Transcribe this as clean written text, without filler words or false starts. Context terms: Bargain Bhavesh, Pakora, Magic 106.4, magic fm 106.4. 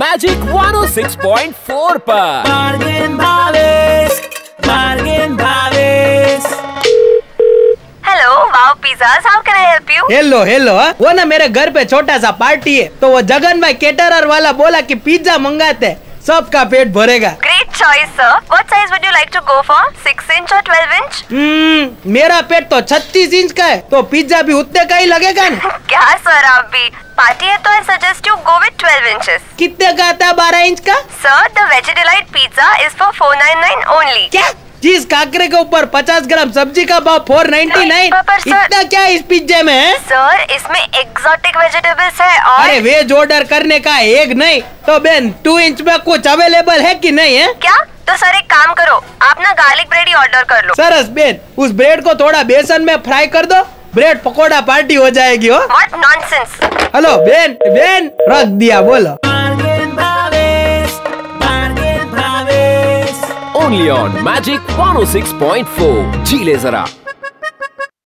Magic 106.4 पर bargain Bhavesh, bargain Bhavesh. Hello wow pizza, how can I help you? Hello hello, वो ना मेरे घर पे छोटा सा पार्टी है, तो वो जगन भाई कैटरर वाला बोला कि पिज्जा मंगाते, सबका पेट भरेगा। Choice, sir. What size would you like to go for? 6 inch or 12 inch? मेरा पेट तो 36 इंच का है, तो पिज्जा भी उतने का ही लगेगा ना। क्या सर, आप भी पार्टी है तो I suggest you go with 12 inches. कितने का आता है 12 इंच का? Sir, the veggie delight pizza is for 499 only. क्या? जिस काकरे के ऊपर 50 ग्राम सब्जी का भाव 499, इतना क्या इस पिज्जे में है? सर, इसमें एक्सोटिक वेजिटेबल्स है और अरे वेज ऑर्डर करने का एक नहीं तो बहन 2 इंच में कुछ अवेलेबल है कि नहीं है? क्या? तो सर एक काम करो, आप ना गार्लिक ब्रेड ही ऑर्डर कर लो। सरस बहन, उस ब्रेड को थोड़ा बेसन में फ्राई कर दो, ब्रेड पकौड़ा पार्टी हो जाएगी। हो व्हाट नॉनसेंस। हेलो बहन, बहन रख दिया बोलो। Only on Magic 106.4. Chile Zara.